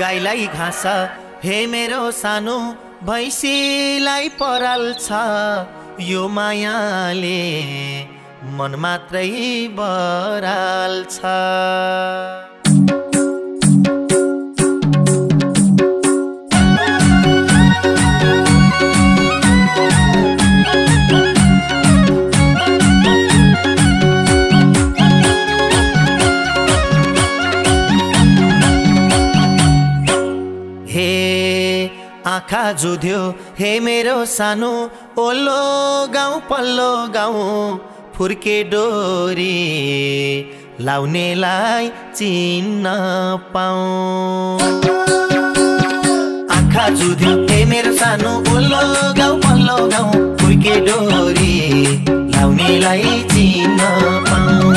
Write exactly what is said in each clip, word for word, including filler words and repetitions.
गाईलाई घाँस हे मेरो सानो भैँसीलाई पराल्छ यो मायाले मन मात्रै बराल्छ। आँखा जुध्यो हे मेरो सानो ओलो गाउँ पल्लो गाउँ फुर्के डोरी लाउनेलाई चिन्न पाऊँ। आँखा जुध्यो हे मेरो सानो ओलो गाउँ पल्लो गाउँ फुर्के डोरी लाउनेलाई चिन्न पाऊँ।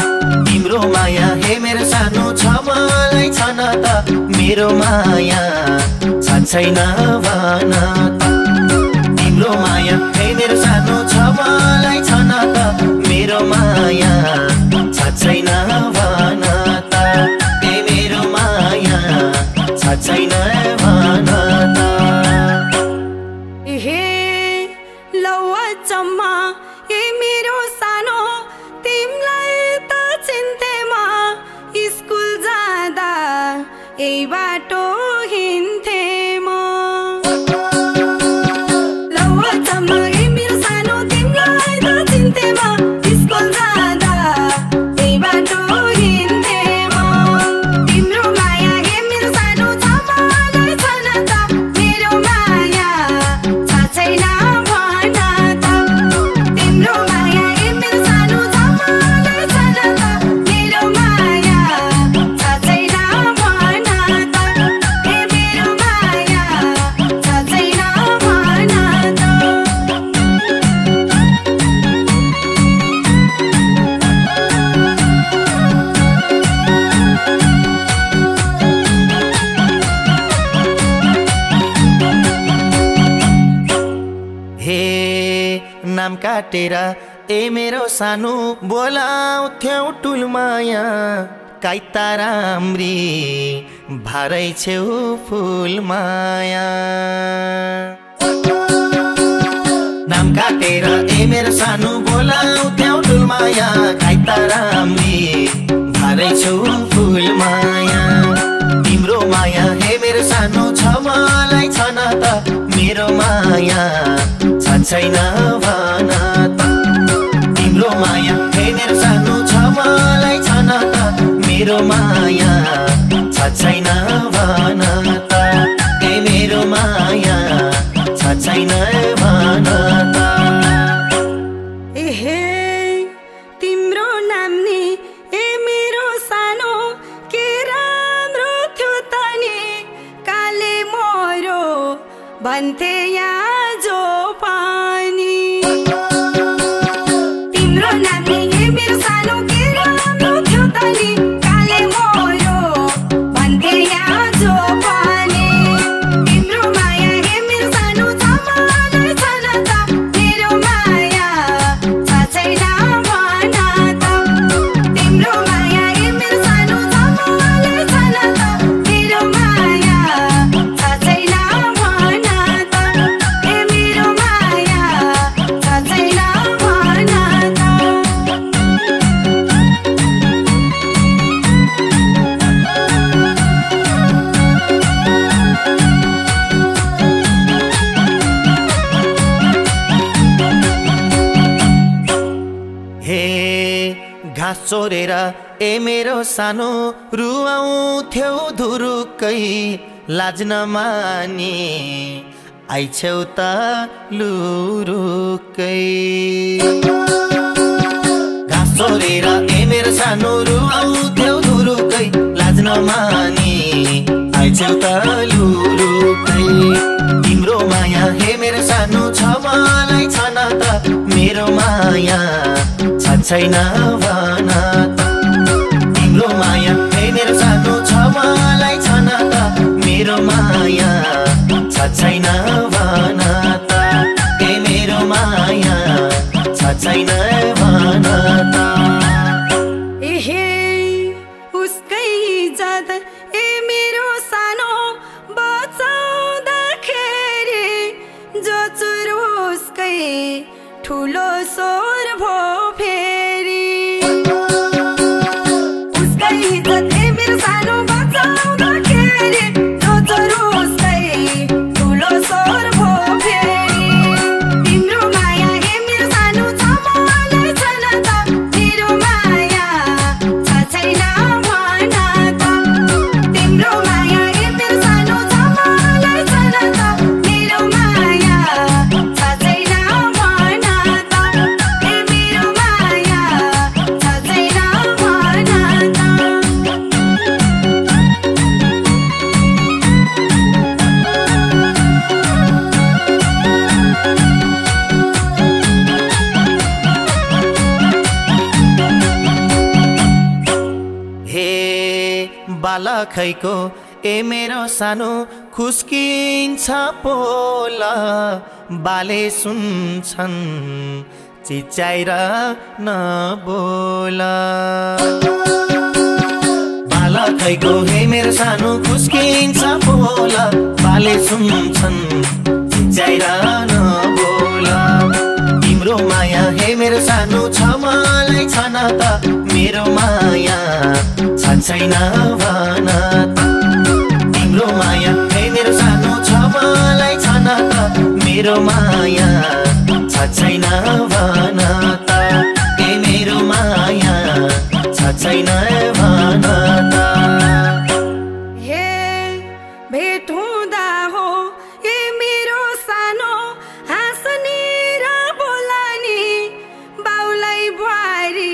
तिम्रो माया हे मेरो सानो छ मलाई छन त मेरो माया छैन भन तिम्रो माया हे मेरो सानो छ मलाई छन त मेरो माया छैन भन त हे मेरो माया छैन भन त। हे लौवा चम्मा हे मेरो सानो तिमलाई त चिन्तेमा स्कुल जाँदा ए बाटो हिँड्थे नाम काटेर ए मेरो सानो बोलाउँथ्यौ टुलमाया काइता राम्री भारै छेउ फुलमाया। नाम काटेर ए मेरो सानो बोलाउँथ्यौ टुलमाया काइता राम्री भारै छेउ फुलमाया। तिम्रो माया हे मेरो सानो छ मलाई छन त मेरो माया छैन भन त तिम्रो माया हे मेरो सानो छ मलाई छन त मेरो माया छैन भन त हे मेरो माया छैन भन त। एहे तिम्रो नाम नि ए मेरो सानो के राम्रो थियो त नि काले मोरो भन्थे आजो घाँस चोरेर ए मेरो सानो रुवाउँथ्यौ धुरुकै लाज नमानी आइछौ त लुरुकै। घाँस चोरेर ए मेरो सानो रुवाउँथ्यौ धुरुकै लाज नमानी आइछौ त लुरुकै। तिम्रो माया हे मेरो सानो छ मलाई छन त मेरो माया छैन भन त तिम्रो माया हे मेरो सानो छ मलाई छन त मेरो माया छैन भन त हे मेरो माया छैन भन त। एहे उसकै इज्जत ए मेरो सानो ठुलो सोर भो फेरी उसका इज्जत है मेरे सानू बचाओ ना केरी तो जरूर सही ठुलो सोर भो फेरी तिम्रो माया है मेरे सानू जमाले छना त तिम्रो माया छछै ना भना त तिम्रो माया है मेरे सानू जमाले छना त तिम्रो माया छछै ना बालखैको ए मेरो सानो खुस्किन्छ पोला बाले सुन्छन् चिच्याएर नबोला बालखैको ए मेरो सानो खुस्किन्छ पोला बाले सुन्छन् चिच्याएर नबोला तिम्रो माया हे मेरो सानो छ मलाई छन त मेरो माया छैन भन त तिम्रो माया हे मेरो सानो छ मलाई छन त मेरो माया छैन भन त ए मेरो माया छैन भन त हे भेट हुँदा हो ए मेरो सानो हाँस्ने र बोलानी बाउलाई भुवारी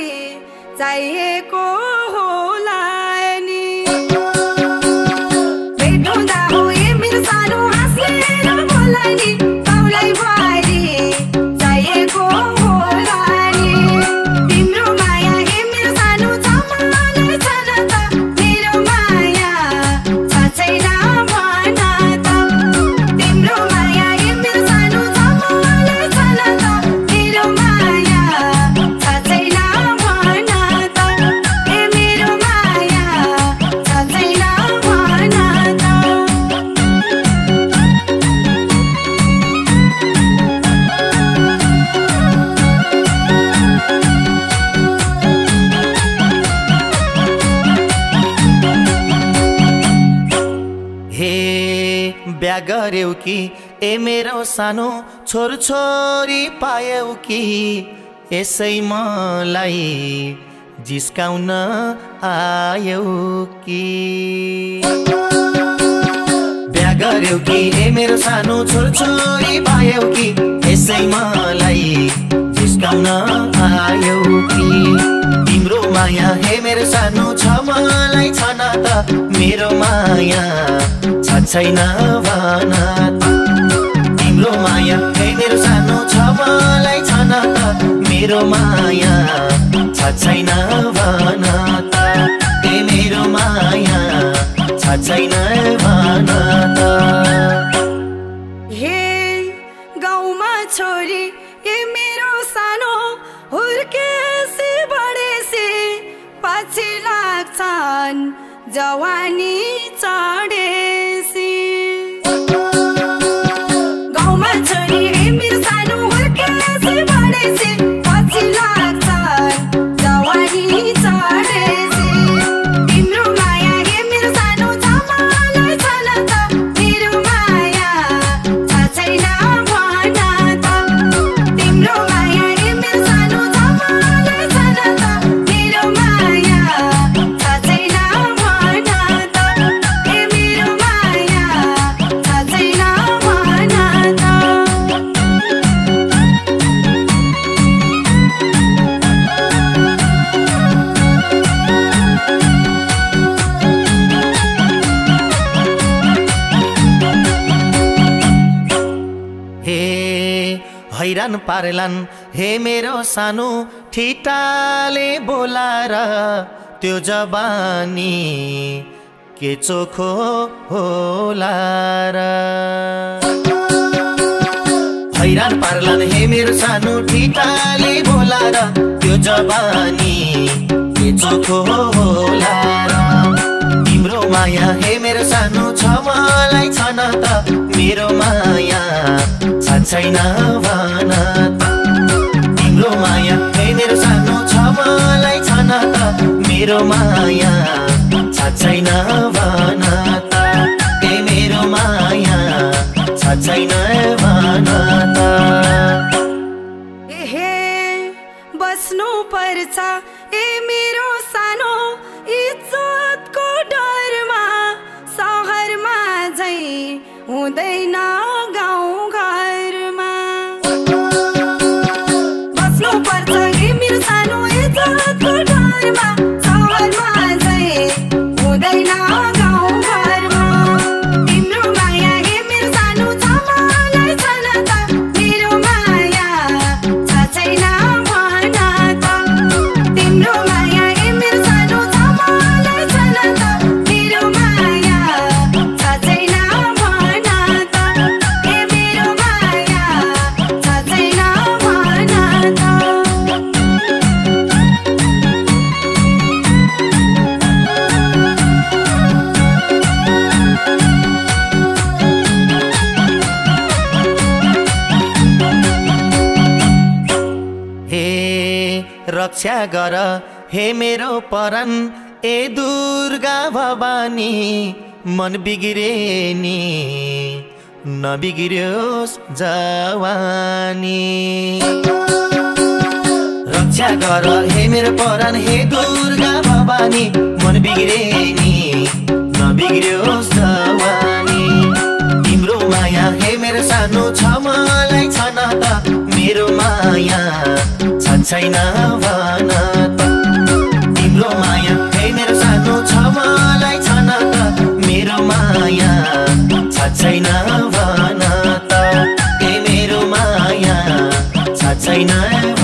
चाहिएको बाउलाई भुवारी चाहिएको होला नि तिम्रो माया हे मेरो सानो जमाले छन त मेरो माया छैन भन त तिम्रो माया हे मेरो सानो जमाले छन त मेरो माया छैन भन त ए मेरो माया छैन भन त ब्या गर्यौ कि ए मेरो सानो छोर छोरी पायौ कि यसै मलाई जिस्काउन आयौ कि ब्या गर्यौ कि ए मेरो सानो छोर छोरी पायौ कि यसै मलाई जिस्काउन आयौ कि तिम्रो माया हे मेरो सानो छ मलाई छन त मेरो माया छैन भन त तिम्रो माया हे मेरो सानो छ मलाई छन त मेरो माया छैन भन त ए मेरो माया छैन भन त हे गाउँमा छोरी ए मेरो सानो हुर्के से बढे से पछि लाग्छन् जवानी चढे हैरान पारलान् हे मेरो सानो ठिटाले बोलाएर त्यो जवानी के चोखो होला र हैरान पारलान् हे मेरो सानो ठिटाले बोलाएर त्यो जवानी के चोखो होला र तिम्रो माया हे मेरो सानो छ मलाई छन त मेरो माया छैन भन त मेरो माया छाड्दैन भन त, हे मेरो माया छाड्दैन भन त। एहे बस्नु पर्छ ए मेरो सानो इज्जतको डरमा, सहरमा झै हुँदैन गाउँ घरमा। बस्नु पर्छ ए मेरो सानो इज्जतको डरमा, सहरमा झै हुँदैन गाउँ घरमा। तिम्रो माया ए मेरो सानो जमालाई छन त, मेरो माया छाड्दैन भन त। तिम्रो माया ए मेरो सानो जमालाई छन त, मेरो माया छाड्दैन भन त। ए मेरो माया छाड्दैन भन त। रक्षा गर हे मेरो परन ए दुर्गा भवानी, मन बिग्रे नि नबिग्रियोस् जवानी। रक्षा गर हे मेरो परन हे दुर्गा भवानी, मन बिग्रे नि नबिग्रियोस् जवानी। तिम्रो माया हे मेरो सानो छ मलाई छन त, मेरो माया छैन भन त। तिम्रो माया हे मेरो सानो छ मलाई छन त, मेरो माया छैन भन त। ए मेरो माया छैन।